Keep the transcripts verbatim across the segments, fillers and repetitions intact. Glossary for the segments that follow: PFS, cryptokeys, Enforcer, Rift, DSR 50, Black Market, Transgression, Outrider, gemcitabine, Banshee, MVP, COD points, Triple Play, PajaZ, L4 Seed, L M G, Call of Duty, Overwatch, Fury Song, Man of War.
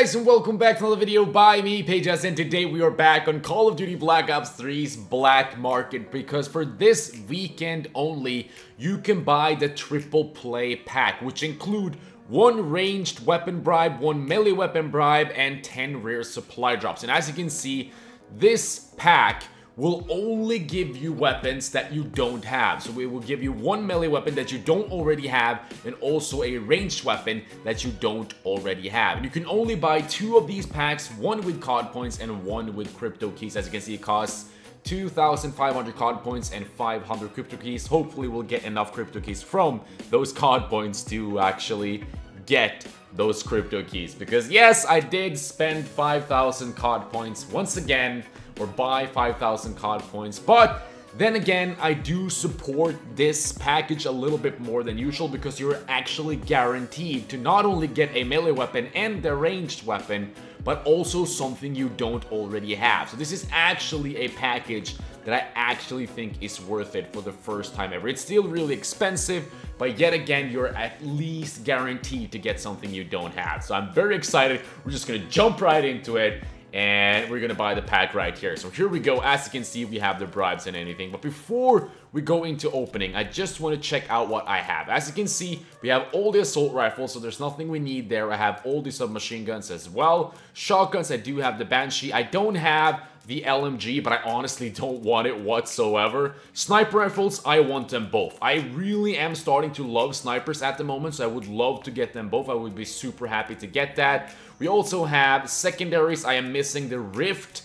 guys, and welcome back to another video by me, PajaZ, and today we are back on Call of Duty Black Ops three's Black Market, because for this weekend only, you can buy the Triple Play pack, which include one ranged weapon bribe, one melee weapon bribe, and ten rare supply drops. And as you can see, this pack will only give you weapons that you don't have. So it will give you one melee weapon that you don't already have, and also a ranged weapon that you don't already have. And you can only buy two of these packs, one with C O D points and one with crypto keys. As you can see, it costs two thousand five hundred C O D points and five hundred crypto keys. Hopefully we'll get enough crypto keys from those C O D points to actually get those crypto keys, because yes, I did spend five thousand C O D points once again, or buy five thousand C O D points, but then again, I do support this package a little bit more than usual, because you're actually guaranteed to not only get a melee weapon and a ranged weapon, but also something you don't already have. So this is actually a package that I actually think is worth it for the first time ever. It's still really expensive, but yet again, you're at least guaranteed to get something you don't have. So I'm very excited. We're just gonna jump right into it, and we're gonna buy the pack right here. So here we go. As you can see, we have the bribes and anything. But before we go into opening, I just wanna check out what I have. As you can see, we have all the assault rifles, so there's nothing we need there. I have all the submachine guns as well. Shotguns, I do have the Banshee. I don't have the L M G, but I honestly don't want it whatsoever. Sniper rifles, I want them both. I really am starting to love snipers at the moment, so I would love to get them both. I would be super happy to get that. We also have secondaries. I am missing the Rift.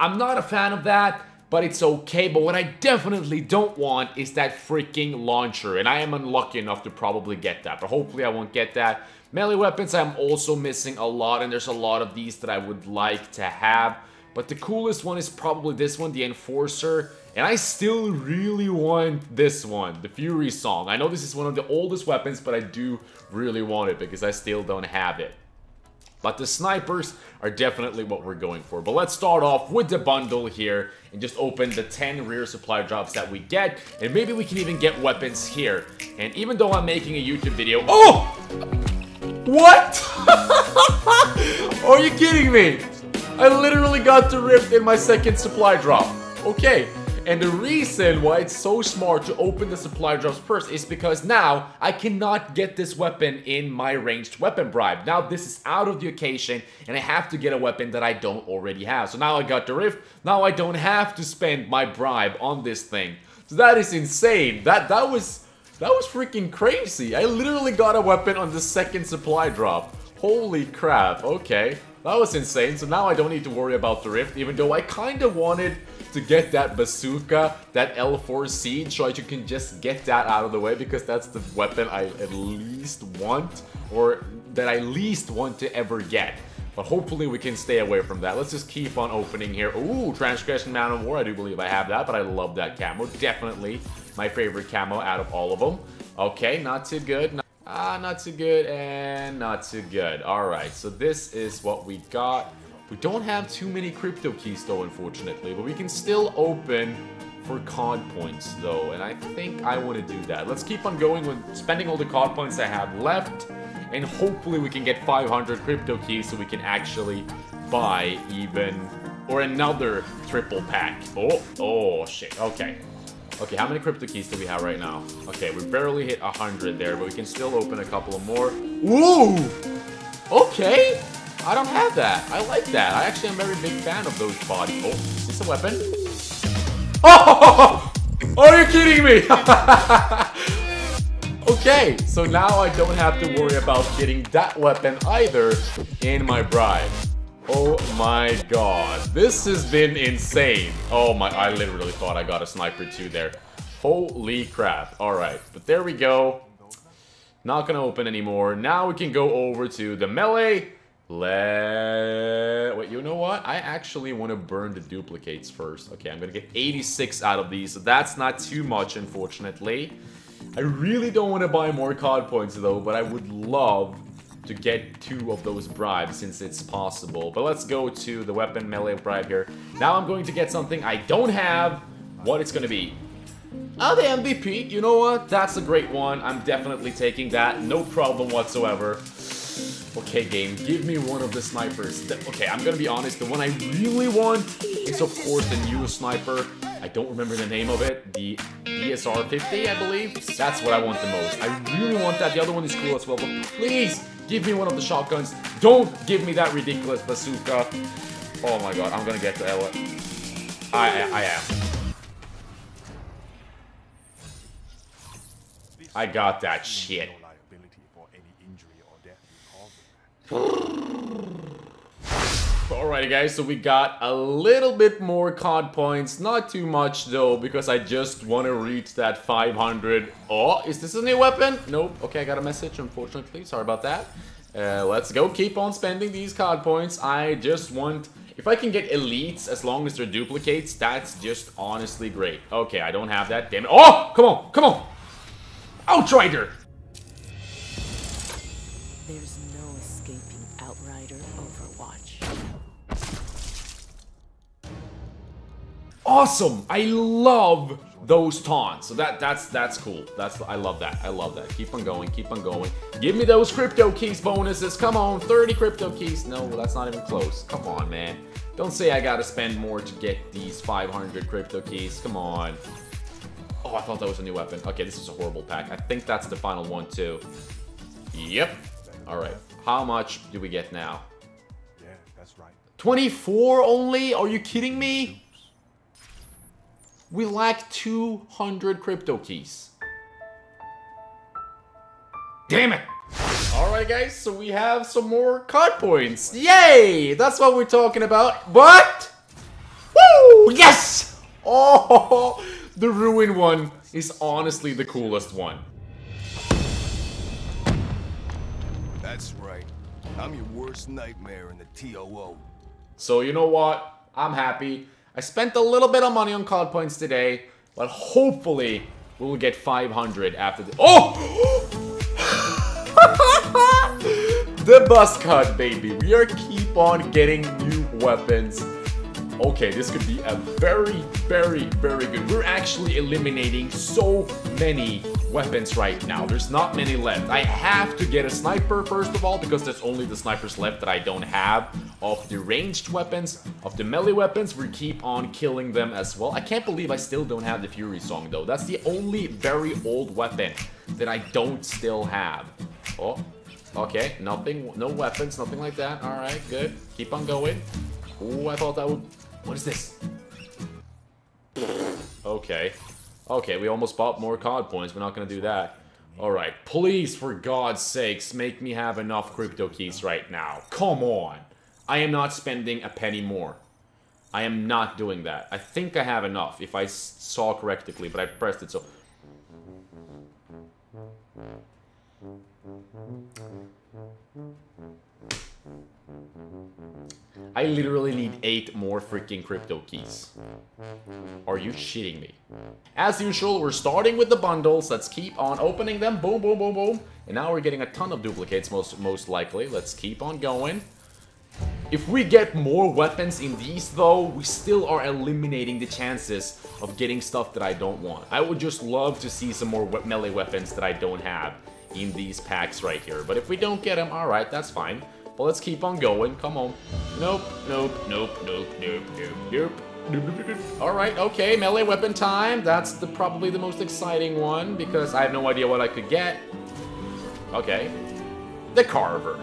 I'm not a fan of that, but it's okay. But what I definitely don't want is that freaking launcher, and I am unlucky enough to probably get that, but hopefully I won't get that. Melee weapons, I'm also missing a lot, and there's a lot of these that I would like to have. But the coolest one is probably this one, the Enforcer. And I still really want this one, the Fury Song. I know this is one of the oldest weapons, but I do really want it because I still don't have it. But the snipers are definitely what we're going for. But let's start off with the bundle here and just open the ten rare supply drops that we get. And maybe we can even get weapons here. And even though I'm making a YouTube video... Oh! What? Are you kidding me? I literally got the Rift in my second supply drop. Okay, and the reason why it's so smart to open the supply drops first is because now I cannot get this weapon in my ranged weapon bribe. Now this is out of the occasion, and I have to get a weapon that I don't already have. So now I got the Rift, now I don't have to spend my bribe on this thing. So that is insane. That, that, was, that was freaking crazy. I literally got a weapon on the second supply drop. Holy crap, okay. That was insane, so now I don't need to worry about the Rift, even though I kind of wanted to get that bazooka, that L four Seed, so I can just get that out of the way, because that's the weapon I at least want, or that I least want to ever get. But hopefully we can stay away from that. Let's just keep on opening here. Ooh, Transgression, Man of War, I do believe I have that, but I love that camo. Definitely my favorite camo out of all of them. Okay, not too good. Not Ah, not too good, and not too good. Alright, so this is what we got. We don't have too many crypto keys though, unfortunately, but we can still open for C O D points though, and I think I want to do that. Let's keep on going with spending all the C O D points I have left, and hopefully we can get five hundred crypto keys so we can actually buy even, or another triple pack. Oh, oh shit, okay. Okay, how many crypto keys do we have right now? Okay, we barely hit one hundred there, but we can still open a couple of more. Ooh! Okay! I don't have that. I like that. I actually am a very big fan of those bodies. Oh, is this a weapon? Oh! Are you kidding me? Okay, so now I don't have to worry about getting that weapon either in my bribe. Oh my god, this has been insane. Oh my, I literally thought I got a sniper too there. Holy crap, alright, but there we go. Not gonna open anymore. Now we can go over to the melee. Let... Wait, you know what? I actually want to burn the duplicates first. Okay, I'm gonna get eighty-six out of these, so that's not too much, unfortunately. I really don't want to buy more C O D points though, but I would love to get two of those bribes since it's possible. But let's go to the weapon melee bribe here. Now I'm going to get something I don't have. What it's gonna be? Oh, the M V P. You know what? That's a great one. I'm definitely taking that. No problem whatsoever. Okay, game, give me one of the snipers. The, okay, I'm gonna be honest, the one I really want is, of course, the new sniper. I don't remember the name of it. The D S R fifty, I believe. That's what I want the most. I really want that. The other one is cool as well, but please give me one of the shotguns. Don't give me that ridiculous bazooka. Oh my god, I'm gonna get to Ella. I, I, I am. I got that shit. Alrighty guys, so we got a little bit more C O D points, not too much though, because I just want to reach that five hundred. Oh, is this a new weapon? Nope. Okay, I got a message, unfortunately. Sorry about that. Uh, let's go. Keep on spending these C O D points. I just want... If I can get elites, as long as they're duplicates, that's just honestly great. Okay, I don't have that. Damn it. Oh, come on, come on. Outrider! There's no escaping Outrider Overwatch. Awesome! I love those taunts. So that that's that's cool. That's I love that. I love that. Keep on going. Keep on going. Give me those crypto keys bonuses. Come on, thirty crypto keys. No, that's not even close. Come on, man. Don't say I gotta spend more to get these five hundred crypto keys. Come on. Oh, I thought that was a new weapon. Okay, this is a horrible pack. I think that's the final one, too. Yep. All right. How much do we get now? Yeah, that's right. twenty-four only? Are you kidding me? We lack two hundred crypto keys. Damn it! All right, guys. So we have some more C O D points. Yay! That's what we're talking about. But... Woo! Yes! Oh! The ruin one is honestly the coolest one. That's right. I'm your worst nightmare in the T O O. So you know what? I'm happy. I spent a little bit of money on C O D points today, but hopefully we'll get five hundred after the... Oh! The bus cut, baby. We are keep on getting new weapons. Okay, this could be a very, very, very good. We're actually eliminating so many weapons right now. There's not many left. I have to get a sniper, first of all, because there's only the snipers left that I don't have. Of the ranged weapons, of the melee weapons, we keep on killing them as well. I can't believe I still don't have the Fury Song, though. That's the only very old weapon that I don't still have. Oh, okay. Nothing, no weapons, nothing like that. All right, good. Keep on going. Oh, I thought that would... What is this? Okay. Okay, we almost bought more C O D points. We're not gonna do that. Alright, please, for God's sakes, make me have enough crypto keys right now. Come on! I am not spending a penny more. I am not doing that. I think I have enough, if I saw correctly, but I pressed it so... I literally need eight more freaking crypto keys. Are you shitting me? As usual, we're starting with the bundles. Let's keep on opening them. Boom, boom, boom, boom. And now we're getting a ton of duplicates, most, most likely. Let's keep on going. If we get more weapons in these, though, we still are eliminating the chances of getting stuff that I don't want. I would just love to see some more melee weapons that I don't have in these packs right here. But if we don't get them, all right, that's fine. But let's keep on going. Come on. Nope, nope, nope, nope, nope, nope, nope. Alright, okay, melee weapon time. That's the probably the most exciting one because I have no idea what I could get. Okay. The Carver.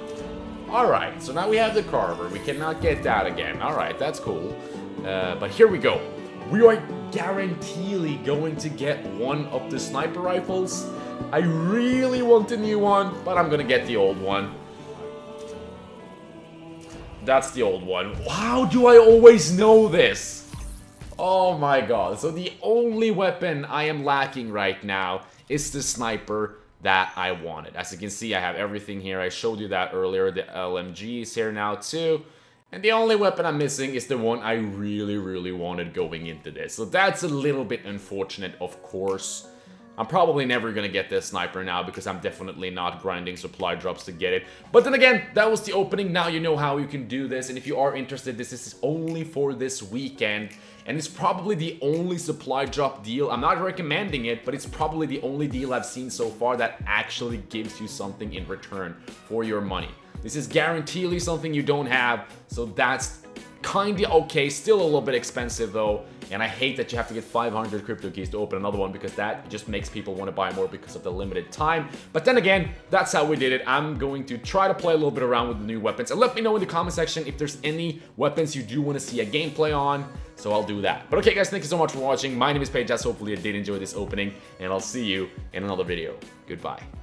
Alright, so now we have the Carver. We cannot get that again. Alright, that's cool. Uh, but here we go. We are guaranteed going to get one of the sniper rifles. I really want a new one, but I'm gonna get the old one. That's the old one. How do I always know this? Oh my god. So the only weapon I am lacking right now is the sniper that I wanted. As you can see, I have everything here. I showed you that earlier. The L M G is here now too. And the only weapon I'm missing is the one I really, really wanted going into this. So that's a little bit unfortunate, of course. I'm probably never gonna get this sniper now because I'm definitely not grinding supply drops to get it. But then again, that was the opening. Now you know how you can do this. And if you are interested, this is only for this weekend. And it's probably the only supply drop deal. I'm not recommending it, but it's probably the only deal I've seen so far that actually gives you something in return for your money. This is guaranteedly something you don't have, so that's kinda okay. Still a little bit expensive though, and I hate that you have to get five hundred crypto keys to open another one, because that just makes people want to buy more because of the limited time. But then again, that's how we did it. I'm going to try to play a little bit around with the new weapons, and let me know in the comment section if there's any weapons you do want to see a gameplay on, so I'll do that. But okay guys, thank you so much for watching. My name is PajaZ. Hopefully you did enjoy this opening, and I'll see you in another video. Goodbye.